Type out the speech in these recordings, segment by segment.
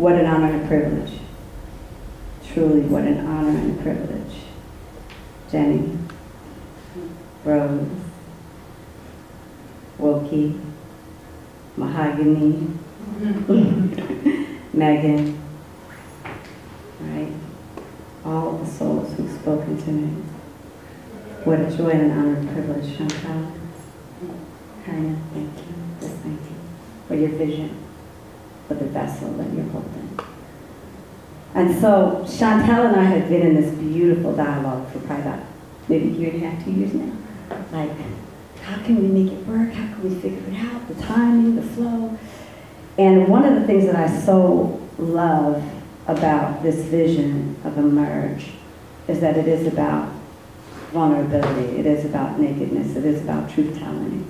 What an honor and a privilege. Truly, what an honor and a privilege. Jenny, Rose, Wilkie, Mahogany, Megan, right? All the souls who've spoken tonight. What a joy and an honor and privilege, Chantal. Karina, thank you. Just thank you for your vision, for the vessel that you're holding. And so Chantal and I have been in this beautiful dialogue for probably about maybe a year and a half, 2 years now. Like, how can we make it work? How can we figure it out? The timing, the flow. And one of the things that I so love about this vision of Emerge is that it is about vulnerability. It is about nakedness. It is about truth-telling.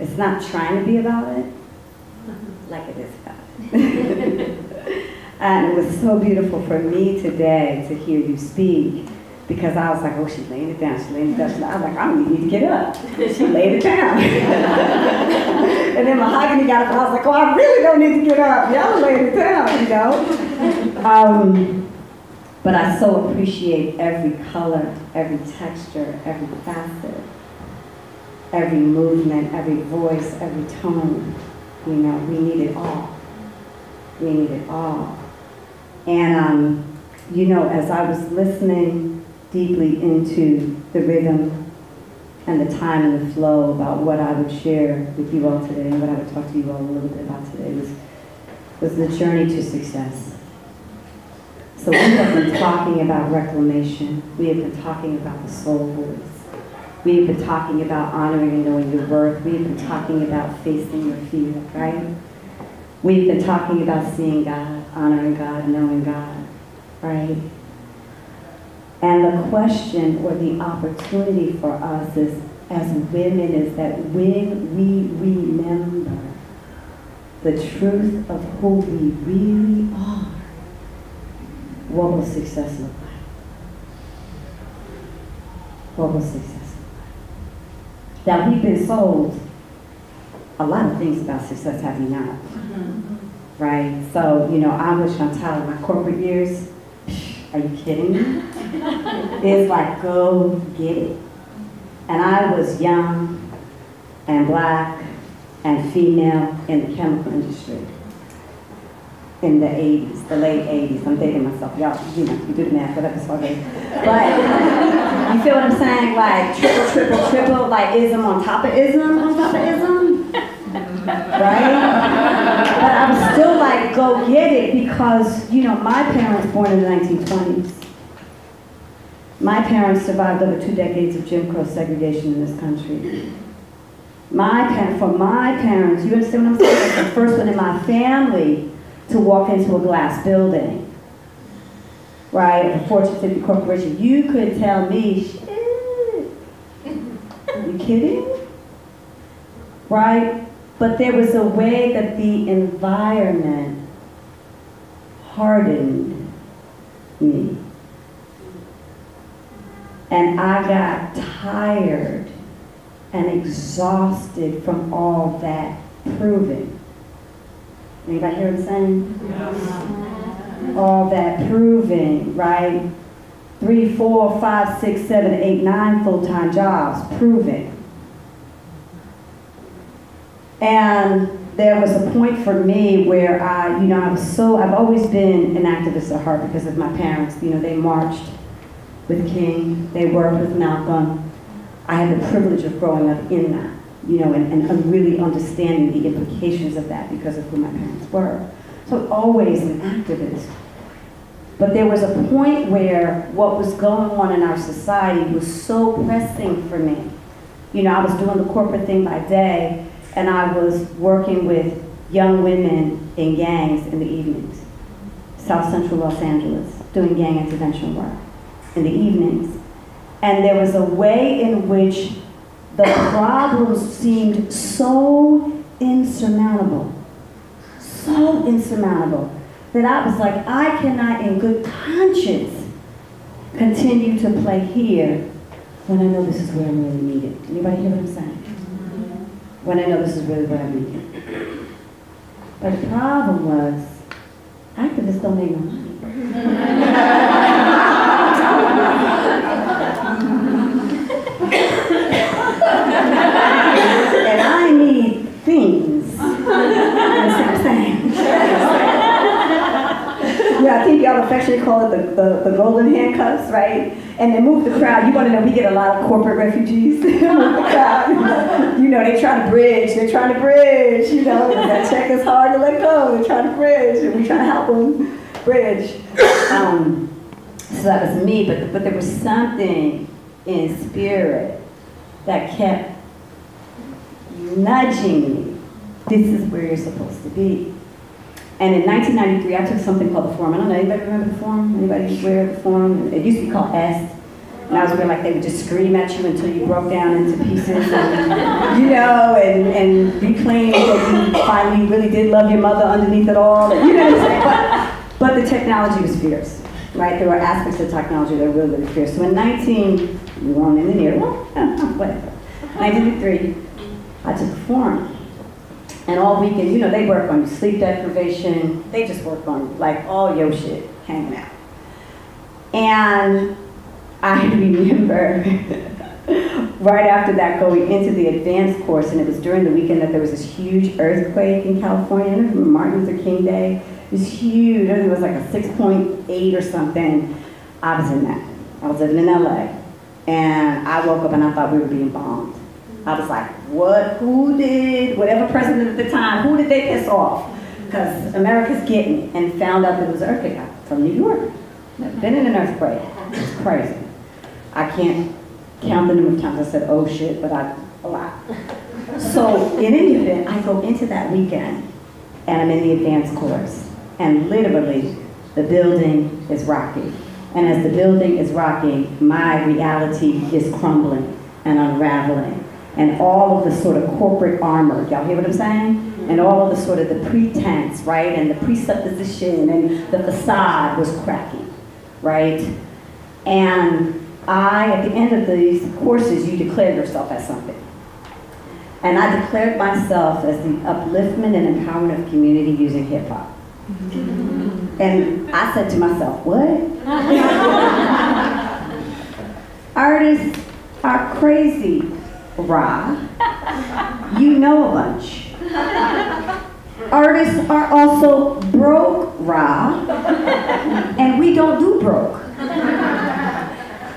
It's not trying to be about it, like it is about it. And it was so beautiful for me today to hear you speak, because I was like, oh, she's laying it down, she's laying it down. I was like, I don't need to get up. She laid it down. And then Mahogany got up, and I was like, oh, I really don't need to get up. Y'all laying it down, you know? But I so appreciate every color, every texture, every facet, every movement, every voice, every tone. You know, we need it all. We need it all. And, you know, as I was listening deeply into the rhythm and the time and the flow about what I would share with you all today and what I would talk to you all a little bit about today was the journey to success. So we have been talking about reclamation. We have been talking about the soul voice. We have been talking about honoring and knowing your worth. We have been talking about facing your fear, right? We've been talking about seeing God, honoring God, knowing God, right? And the question or the opportunity for us is, as women, is that when we remember the truth of who we really are, what will success look like? What will success look like? Now, we've been sold a lot of things about success, have we not? Mm-hmm. Right? So, you know, I'm with Chantal in my corporate years. Are you kidding me? It's like, go get it. And I was young and black and female in the chemical industry in the 80s, the late 80s. I'm dating myself. Y'all, you know, you do the math, whatever, it's all good. But you feel what I'm saying? Like, triple, like ism on top of ism on top of ism. Right? But I'm still like, go get it, because, you know, my parents born in the 1920s. My parents survived over 2 decades of Jim Crow segregation in this country. For my parents, you understand what I'm saying? Like the first one in my family to walk into a glass building. Right, a Fortune 50 corporation. You could tell me, shit, are you kidding? Right? But there was a way that the environment hardened me. And I got tired and exhausted from all that proving. Anybody hear what I'm saying? Yes. All that proving, right? 3, 4, 5, 6, 7, 8, 9 full-time jobs, proving. And there was a point for me where I, you know, I've always been an activist at heart because of my parents. You know, they marched with King, they worked with Malcolm. I had the privilege of growing up in that, you know, and really understanding the implications of that because of who my parents were. So always an activist. But there was a point where what was going on in our society was so pressing for me. You know, I was doing the corporate thing by day, and I was working with young women in gangs in the evenings. South Central Los Angeles, doing gang intervention work in the evenings. And there was a way in which the problems seemed so insurmountable, that I was like, I cannot in good conscience continue to play here when I know this is where I'm really needed. Anybody hear what I'm saying? When I know this is really what I mean. But the problem was, I this domingo. And I need things. You understand what I'm saying? Yeah, I think y'all affectionately call it the golden handcuffs, right? And then Move the Crowd. You want to know, we get a lot of corporate refugees. Move the Crowd. You know, they try to bridge. They're trying to bridge. You know, that check is hard to let go. They're trying to bridge, and we try to help them bridge. So that was me, but there was something in spirit that kept nudging me. This is where you're supposed to be. And in 1993, I took something called The Forum. I don't know, anybody remember The Forum? Anybody aware of The Forum? It used to be called S. And that was where, like, they would just scream at you until you broke down into pieces, and, you know, and be claimed that you finally really did love your mother underneath it all. And, you know what I'm saying? But the technology was fierce, right? There were aspects of technology that were really fierce. So in 1993, I took The Forum. And all weekend, you know, they work on sleep deprivation. They just work on, like, all your shit hanging out. And I remember right after that going into the advanced course, and it was during the weekend that there was this huge earthquake in California. I remember Martin Luther King Day. It was huge. I think it was like a 6.8 or something. I was in that. I was living in LA. And I woke up and I thought we were being bombed. I was like, what? Who did? Whatever president at the time, who did they piss off? Because America's getting it. And found out that it was an earthquake. I'm from New York. Never been in an earthquake. It's crazy. I can't count the number of times I said, oh shit, but a lot. So in any event, I go into that weekend and I'm in the advanced course. And literally, the building is rocking. And as the building is rocking, my reality is crumbling and unraveling. And all of the sort of corporate armor, y'all hear what I'm saying? And all of the sort of the pretense, right? And the presupposition and the facade was cracking, right? And I, at the end of these courses, you declare yourself as something. And I declared myself as the upliftment and empowerment of community using hip hop. And I said to myself, what? Artists are crazy. Rah. You know a bunch. Artists are also broke, rah. And we don't do broke.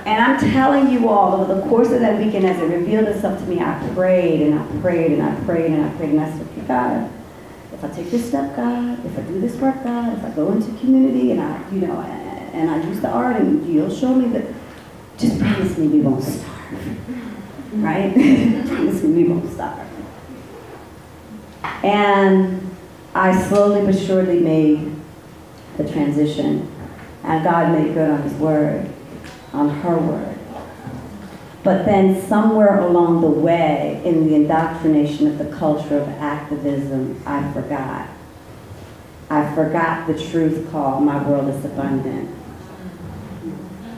And I'm telling you all, over the course of that weekend, as it revealed itself to me, I prayed and I prayed and I prayed and I prayed, and I said, okay, God, if I take this step, God, if I do this work, God, if I go into community and I, you know, and I use the art, and you'll show me that, just promise me we won't starve. Right? We won't stop. And I slowly but surely made the transition. And God made good on his word, on her word. But then somewhere along the way, in the indoctrination of the culture of activism, I forgot. I forgot the truth call, my world is abundant.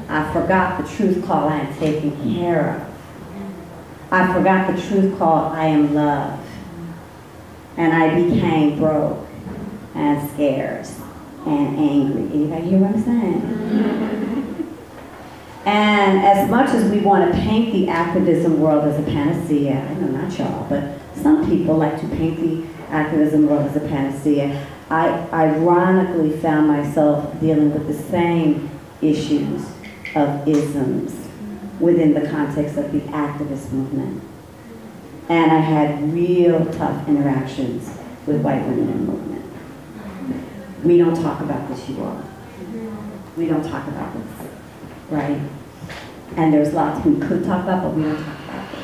I forgot the truth call, I am taken care of. I forgot the truth called I am love. And I became broke and scared and angry. Anybody hear what I'm saying? And as much as we want to paint the activism world as a panacea, I know not y'all, but some people like to paint the activism world as a panacea. I ironically found myself dealing with the same issues of isms within the context of the activist movement. And I had real tough interactions with white women in the movement. We don't talk about this, you all. We don't talk about this, right? And there's lots we could talk about, but we don't talk about this.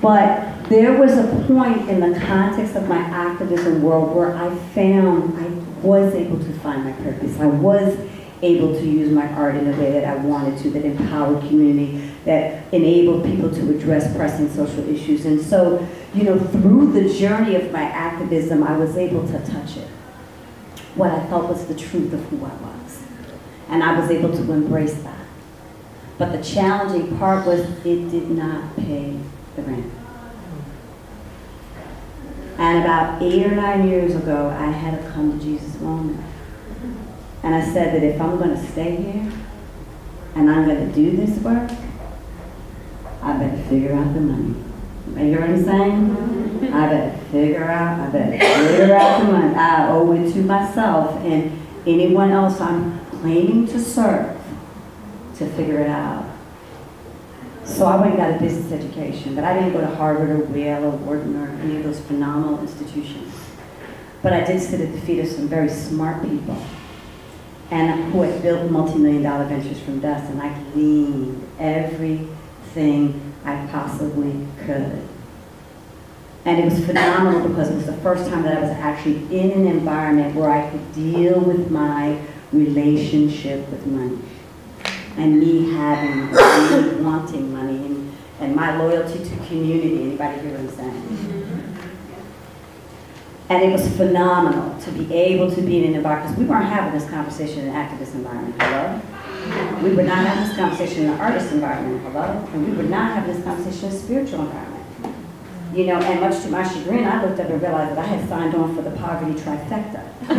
But there was a point in the context of my activism world where I was able to find my purpose. I was able to use my art in a way that I wanted to, that empowered community, that enabled people to address pressing social issues. And so, you know, through the journey of my activism, I was able to touch it. What I felt was the truth of who I was. And I was able to embrace that. But the challenging part was it did not pay the rent. And about 8 or 9 years ago, I had a come to Jesus moment. And I said that if I'm going to stay here and I'm going to do this work, I better figure out the money. You hear what I'm saying? I better figure out the money. I owe it to myself and anyone else I'm planning to serve to figure it out. So I went and got a business education, but I didn't go to Harvard or Yale or Wharton or any of those phenomenal institutions. But I did sit at the feet of some very smart people and who had built multi-million-dollar ventures from dust, and I gleaned everything I possibly could. And it was phenomenal because it was the first time that I was actually in an environment where I could deal with my relationship with money. And me having money, me wanting money, and my loyalty to community. Anybody hear what I'm saying? And it was phenomenal to be able to be in an environment, because we weren't having this conversation in an activist environment, hello? We would not have this conversation in an artist environment, hello? And we would not have this conversation in a spiritual environment. You know, and much to my chagrin, I looked up and realized that I had signed on for the poverty trifecta. Poor,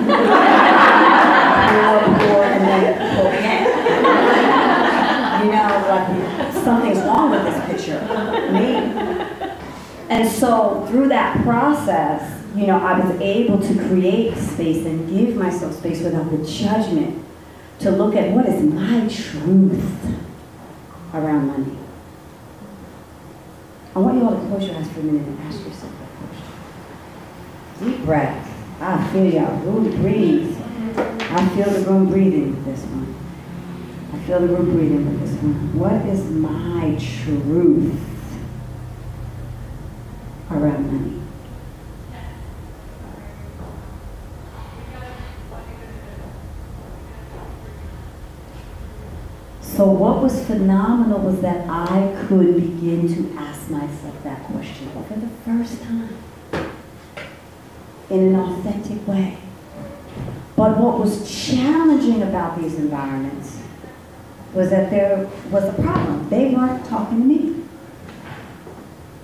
and then poor again. You know, like, something's wrong with this picture, me. And so through that process, you know, I was able to create space and give myself space without the judgment to look at what is my truth around money. I want you all to close your eyes for a minute and ask yourself that question. Deep breath. I feel y'all. Room breathes. I feel the room breathing with this one. I feel the room breathing with this one. What is my truth around money? So what was phenomenal was that I could begin to ask myself that question for the first time in an authentic way. But what was challenging about these environments was that there was a problem. They weren't talking to me.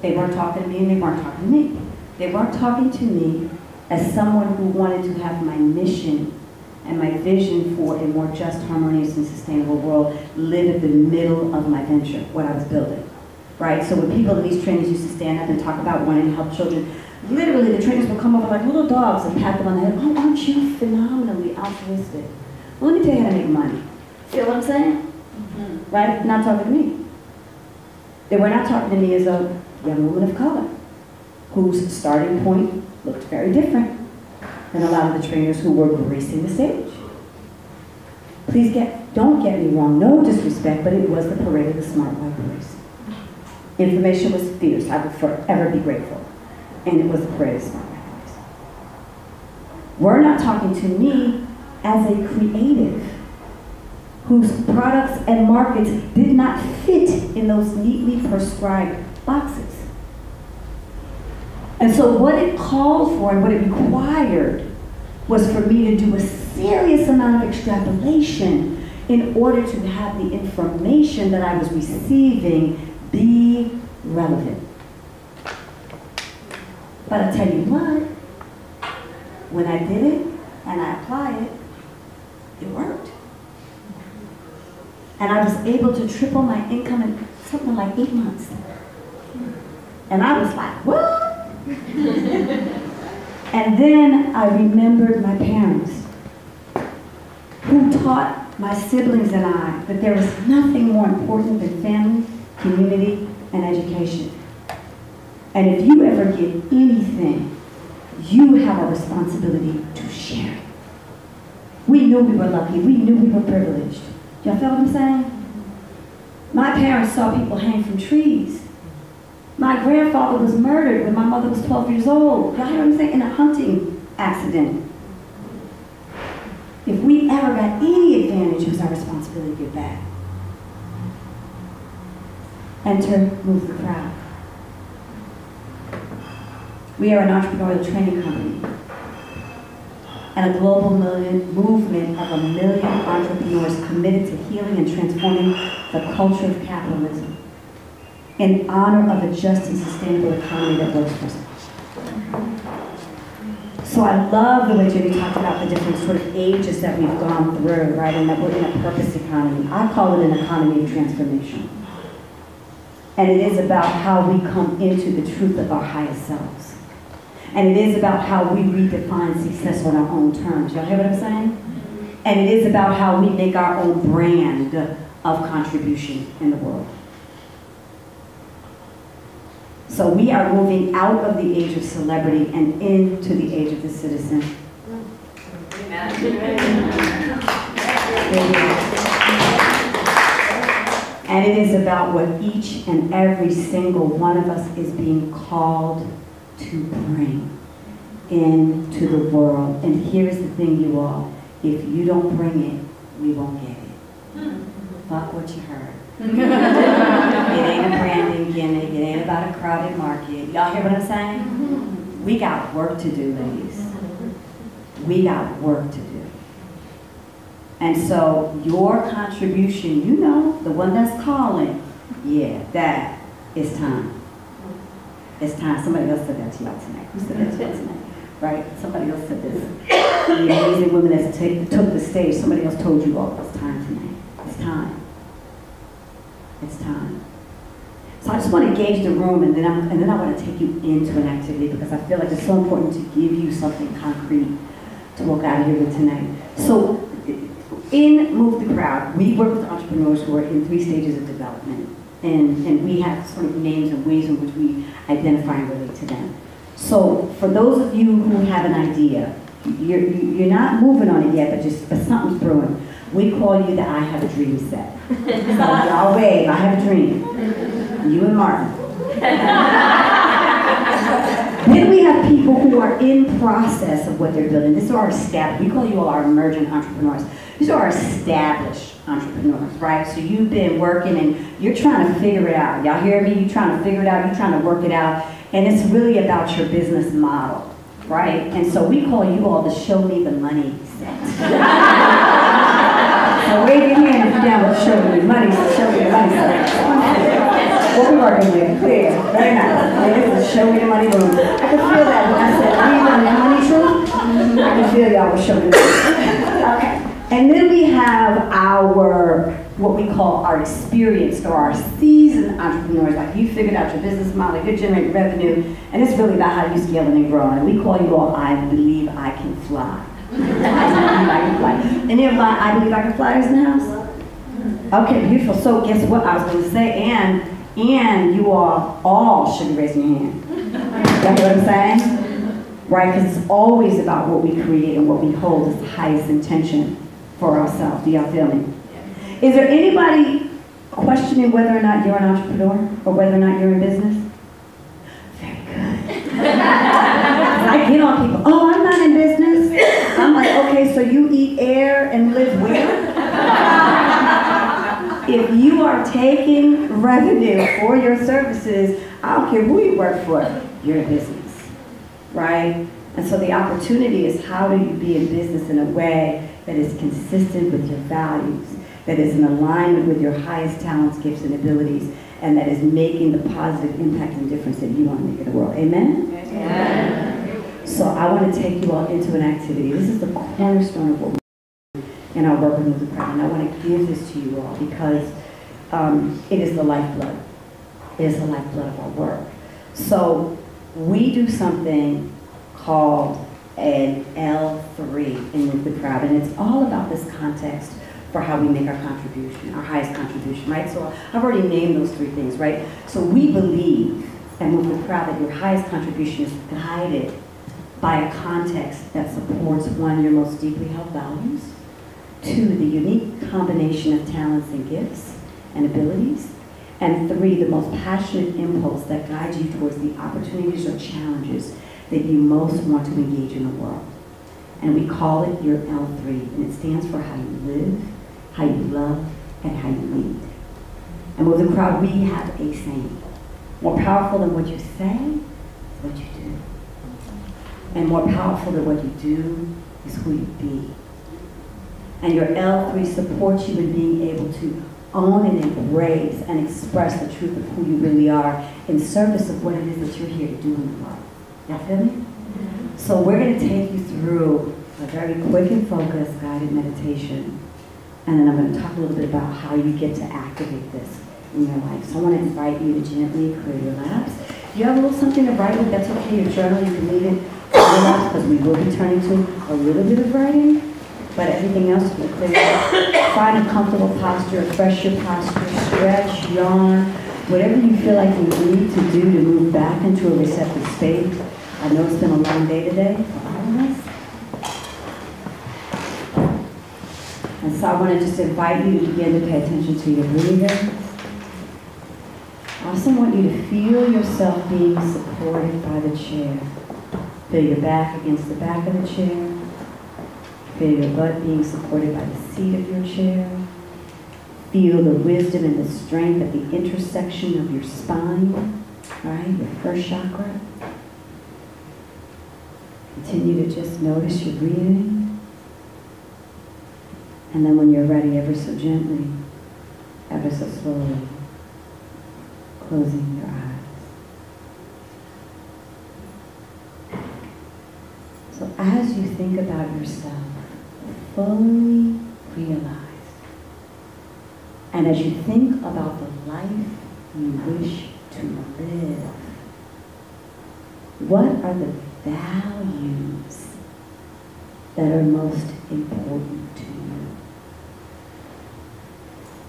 They weren't talking to me, and they weren't talking to me. They weren't talking to me as someone who wanted to have my mission and my vision for a more just, harmonious, and sustainable world live at the middle of my venture, what I was building, right? So when people in these trainings used to stand up and talk about wanting to help children, literally the trainers would come over like little dogs and pat them on the head. Oh, aren't you phenomenally altruistic? Well, let me tell you how to make money. Feel what I'm saying? Right? Not talking to me. They were not talking to me as a young woman of color whose starting point looked very different than a lot of the trainers who were gracing the stage. Please don't get me wrong, no disrespect, but it was the parade of the smart white boys. Information was fierce, I would forever be grateful. And it was the parade of smart white boys. We're not talking to me as a creative whose products and markets did not fit in those neatly prescribed boxes. And so what it called for and what it required was for me to do a serious amount of extrapolation in order to have the information that I was receiving be relevant. But I tell you what, when I did it and I applied it, it worked. And I was able to triple my income in something like 8 months. And I was like, what? And then I remembered my parents, who taught my siblings and I that there was nothing more important than family, community, and education. And if you ever get anything, you have a responsibility to share it. We knew we were lucky, we knew we were privileged. Y'all feel what I'm saying? My parents saw people hang from trees. My grandfather was murdered when my mother was 12 years old. Y'all hear what I'm saying? In a hunting accident. If we ever got any advantage, it was our responsibility to give back. Enter Move the Crowd. We are an entrepreneurial training company and a global movement of 1 million entrepreneurs committed to healing and transforming the culture of capitalism in honor of a just and sustainable economy that works for us. So I love the way Judy talked about the different sort of ages that we've gone through, right, and that we're in a purpose economy. I call it an economy of transformation. And it is about how we come into the truth of our highest selves. And it is about how we redefine success on our own terms. Y'all hear what I'm saying? And it is about how we make our own brand of contribution in the world. So we are moving out of the age of celebrity and into the age of the citizen. And it is about what each and every single one of us is being called to bring into the world. And here's the thing, you all. If you don't bring it, we won't get it. Fuck what you heard. It ain't a branding gimmick. It ain't about a crowded market. Y'all hear what I'm saying? We got work to do, ladies. We got work to do. And so your contribution, you know, the one that's calling, yeah, that is time. It's time. Somebody else said that to y'all tonight. Who said that to y'all tonight? Right? Somebody else said this. The amazing women that took the stage, somebody else told you all, it's time tonight. It's time. It's time. So I just want to gauge the room, and then I want to take you into an activity, because I feel like it's so important to give you something concrete to walk out of here with tonight. So in Move the Crowd, we work with entrepreneurs who are in 3 stages of development, and we have sort of names and ways in which we identify and relate to them. So for those of you who have an idea, you're not moving on it yet, but something's brewing. We call you the I Have a Dream set. So y'all wave, I have a dream. You and Martin. Then we have people who are in process of what they're building. These are our established, we call you all our emerging entrepreneurs. These are our established entrepreneurs, right? So you've been working and you're trying to figure it out. Y'all hear me? You're trying to figure it out, you're trying to work it out. And it's really about your business model, right? And so we call you all the show me the money set. So wave your hand if you're down with showing your money, show me the money. What we're working with, clear, very nice. Like, this is show me the money room. I could feel that when I said, we run the money room. I could feel y'all were showing me the money. Okay. And then we have our, what we call our experienced or our seasoned entrepreneurs. Like you figured out your business model, you're generating revenue, and it's really about how you scale and grow. And we call you all, I believe I can fly. Any of my I believe I can flyers in the house? Okay, beautiful. So guess what I was going to say, and you all should be raising your hand. You know what I'm saying? Right, because it's always about what we create and what we hold as the highest intention for ourselves. Do y'all feel me? Is there anybody questioning whether or not you're an entrepreneur or whether or not you're in business? Very good. I get on people, oh, I'm not in business. I'm like, okay, so you eat air and live where? If you are taking revenue for your services, I don't care who you work for, you're in business, right? And so the opportunity is how do you be in business in a way that is consistent with your values, that is in alignment with your highest talents, gifts, and abilities, and that is making the positive impact and difference that you want to make in the world. Amen? Amen. So I want to take you all into an activity. This is the cornerstone of what we do in our work with the crowd. And I want to give this to you all because it is the lifeblood. It is the lifeblood of our work. So we do something called an L3 in Move the Crowd. And it's all about this context for how we make our contribution, our highest contribution, right? So I've already named those 3 things, right? So we believe at Move the Crowd that your highest contribution is guided by a context that supports, 1, your most deeply held values, 2, the unique combination of talents and gifts and abilities, and 3, the most passionate impulse that guides you towards the opportunities or challenges that you most want to engage in the world. And we call it your L3, and it stands for how you live, how you love, and how you lead. And with the crowd, we have a saying. More powerful than what you say is what you do. And more powerful than what you do is who you be. And your L3 supports you in being able to own and embrace and express the truth of who you really are in service of what it is that you're here to do in the world. Y'all feel me? So we're going to take you through a very quick and focused guided meditation, and then I'm going to talk a little bit about how you get to activate this in your life. So I want to invite you to gently clear your laps. You have a little something to write with, that's okay, your journal, you can leave it because we will be turning to a little bit of writing, but everything else will clear up. Find a comfortable posture, refresh your posture, stretch, yawn, whatever you feel like you need to do to move back into a receptive space. I know it's been a long day today for all of us. And so I want to just invite you to begin to pay attention to your breathing. I also want you to feel yourself being supported by the chair. Feel your back against the back of the chair. Feel your butt being supported by the seat of your chair. Feel the wisdom and the strength at the intersection of your spine, right? Your first chakra. Continue to just notice your breathing. And then when you're ready, ever so gently, ever so slowly, closing your eyes. So as you think about yourself, fully realize. And as you think about the life you wish to live, what are the values that are most important to you?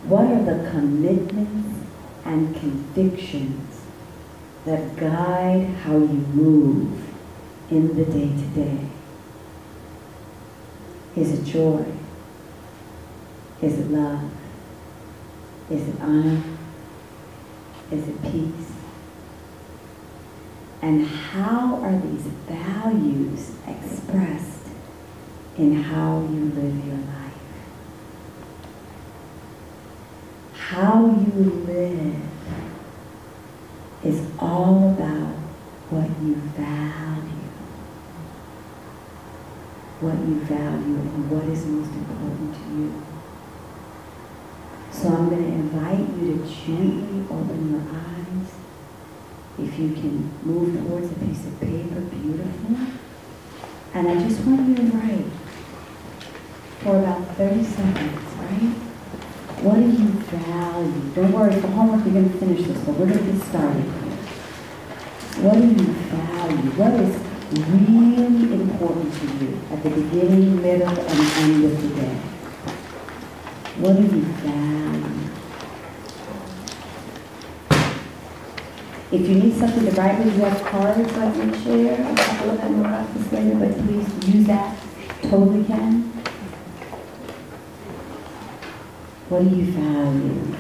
What are the commitments and convictions that guide how you move in the day-to-day? Is it joy? Is it love? Is it honor? Is it peace? And how are these values expressed in how you live your life? How you live is all about what you value. What you value and what is most important to you. So I'm going to invite you to gently open your eyes. If you can move towards a piece of paper, beautiful. And I just want you to write for about 30 seconds, right? What do you value? Don't worry, for homework we're going to finish this, but we're going to get started. What do you value? What is really important to you at the beginning, middle, and end of the day? What do you value? If you need something to write with, you have cards like your chair. I'll talk a little bit more about this later, but please use that. Totally can. What do you value?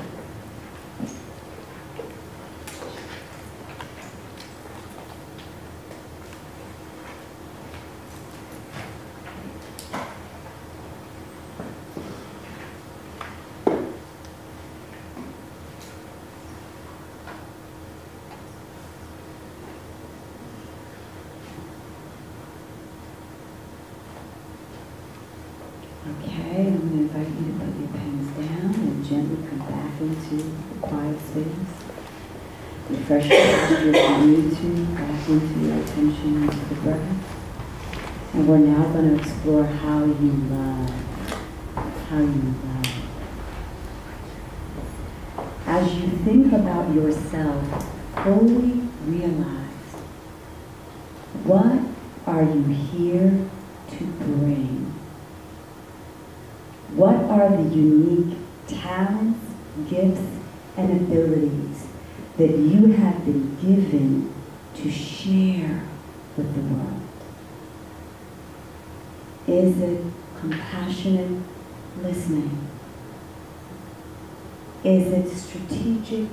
Okay, I'm going to invite you to put your pens down and gently come back into the quiet space. Refresh your posture if you need to, back into your attention, into the breath. And we're now going to explore how you love. How you love. As you think about yourself, fully realize, what are you here to bring? What are the unique talents, gifts, and abilities that you have been given to share with the world? Is it compassionate listening? Is it strategic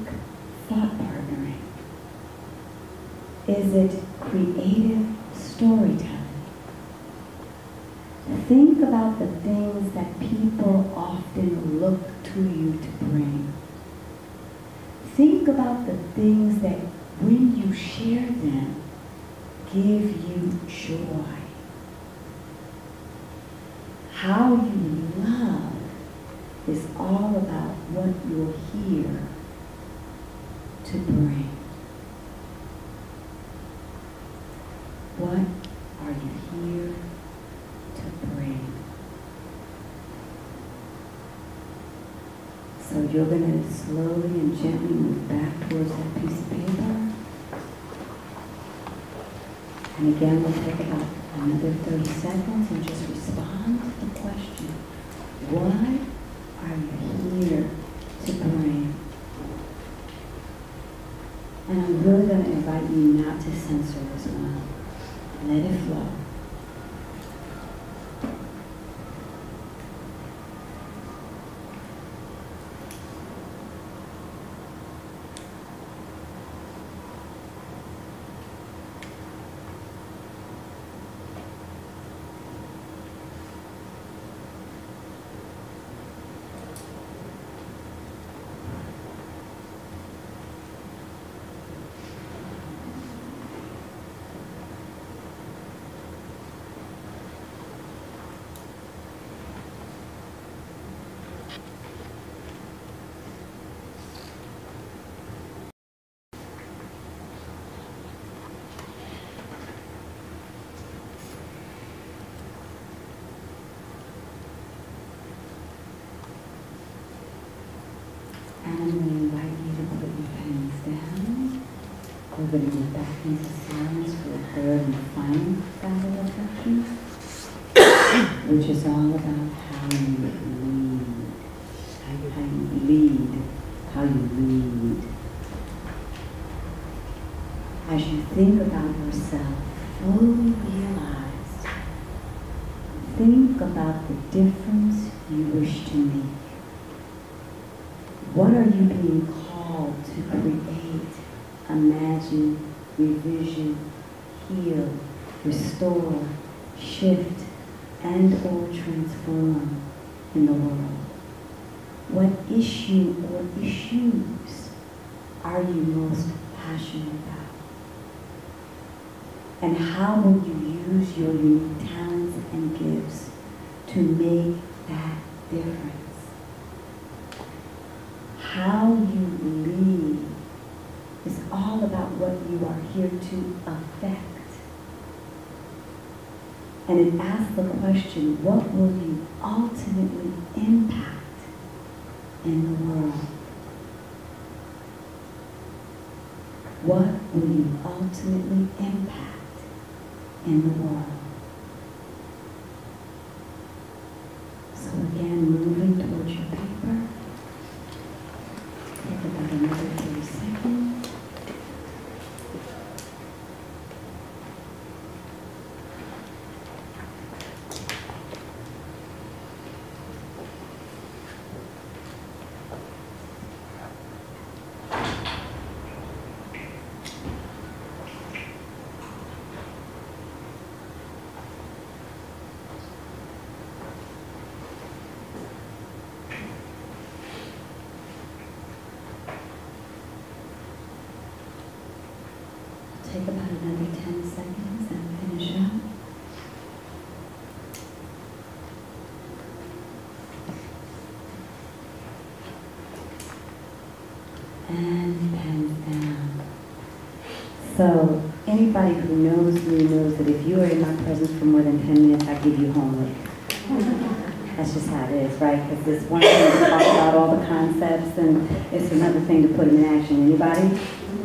thought partnering? Is it creative storytelling? Think about the things that people often look to you to bring. Think about the things that, when you share them, give you joy. How you love is all about what you're here to bring. What are you So you're going to slowly and gently move back towards that piece of paper. And again, we'll take about another 30 seconds and just respond to the question. What are you here to bring? And I'm really going to invite you not to censor this one. Let it flow. We're going to move back into silence for the third and final battle reflection, which is all about how you lead. As you think about yourself, fully realized, think about the difference you wish to make. What are you being called to create? Imagine, revision, heal, restore, shift, and or transform in the world. What issue or issues are you most passionate about? And how will you use your unique talents and gifts to make that difference? How you lead is all about what you are here to affect. And it asks the question, what will you ultimately impact in the world? What will you ultimately impact in the world? So again, moving towards your paper. Take about another 30 seconds. Take about another 10 seconds and finish up. And pens down. So anybody who knows me knows that if you are in my presence for more than 10 minutes, I give you homework. That's just how it is, right? Because it's one thing to talk about all the concepts, and it's another thing to put them in action. Anybody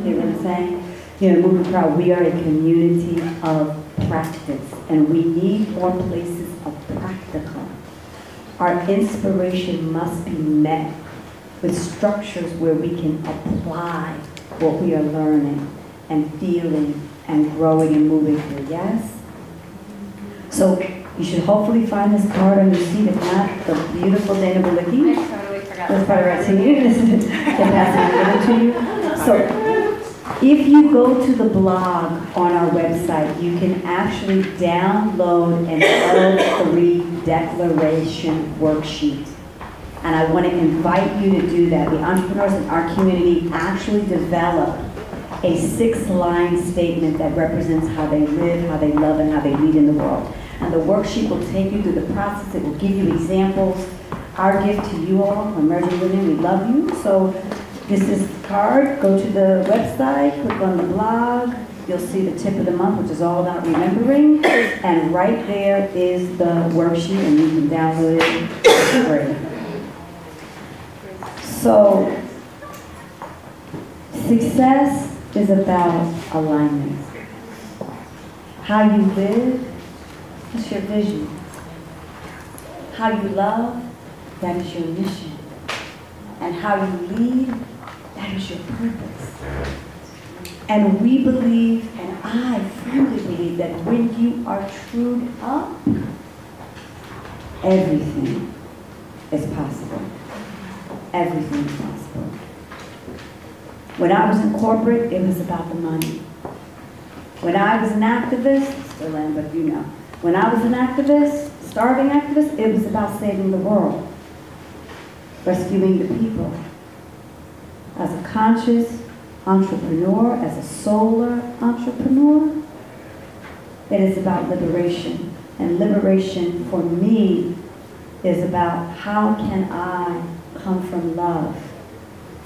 hear what I'm saying? You know, Move the Crowd, we are a community of practice, and we need more places of practical. Our inspiration must be met with structures where we can apply what we are learning and feeling and growing and moving through, yes? So you should hopefully find this card on your seat, if not, the beautiful Dana Bullicky. I totally forgot. That's probably right to you. Can pass it to you. So, if you go to the blog on our website, you can actually download an L3 declaration worksheet. And I want to invite you to do that. The entrepreneurs in our community actually develop a 6-line statement that represents how they live, how they love, and how they lead in the world. And the worksheet will take you through the process. It will give you examples. Our gift to you all, Emerging Women, we love you. So this is the card. Go to the website, click on the blog. You'll see the tip of the month, which is all about remembering. And right there is the worksheet, and you can download it for free. So, success is about alignment. How you live, that's your vision. How you love, that is your mission. And how you lead, that is your purpose. And we believe, and I firmly believe, that when you are trued up, everything is possible. Everything is possible. When I was in corporate, it was about the money. When I was an activist, still am, but you know. When I was an activist, starving activist, it was about saving the world, rescuing the people. As a conscious entrepreneur, as a solar entrepreneur, it is about liberation. And liberation for me is about how can I come from love,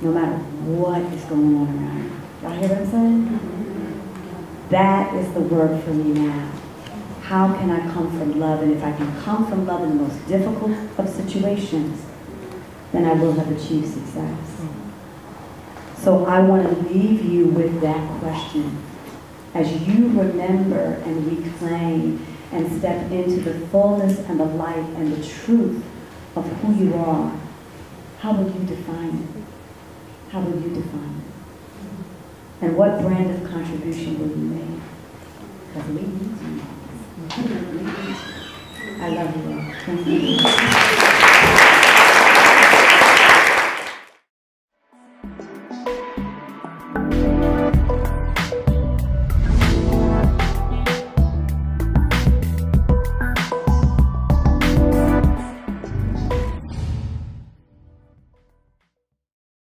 no matter what is going on around me. Y'all hear what I'm saying? That is the word for me now. How can I come from love? And if I can come from love in the most difficult of situations, then I will have achieved success. So I want to leave you with that question. As you remember and reclaim and step into the fullness and the light and the truth of who you are, how will you define it? How will you define it? And what brand of contribution will you make? Because we need you. I love you all. Thank you.